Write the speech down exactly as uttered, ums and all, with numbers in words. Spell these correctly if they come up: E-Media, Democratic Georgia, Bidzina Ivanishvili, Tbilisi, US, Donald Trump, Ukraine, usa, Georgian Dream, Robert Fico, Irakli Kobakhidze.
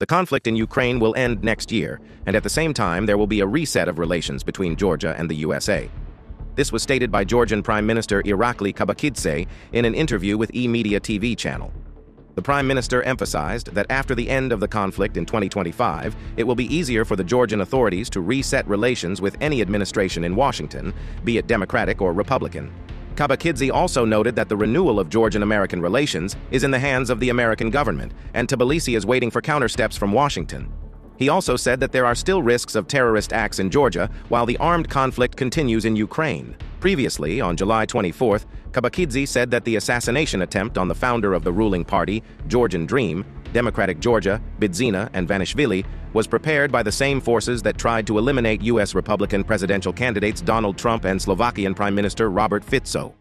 The conflict in Ukraine will end next year, and at the same time there will be a reset of relations between Georgia and the U S A. This was stated by Georgian Prime Minister Irakli Kobakhidze in an interview with E-Media T V channel. The Prime Minister emphasized that after the end of the conflict in twenty twenty-five, it will be easier for the Georgian authorities to reset relations with any administration in Washington, be it Democratic or Republican. Kobakhidze also noted that the renewal of Georgian-American relations is in the hands of the American government, and Tbilisi is waiting for countersteps from Washington. He also said that there are still risks of terrorist acts in Georgia while the armed conflict continues in Ukraine. Previously, on July twenty-fourth, Kobakhidze said that the assassination attempt on the founder of the ruling party, Georgian Dream, Democratic Georgia, Bidzina Ivanishvili, was prepared by the same forces that tried to eliminate U S Republican presidential candidates Donald Trump and Slovakian Prime Minister Robert Fico.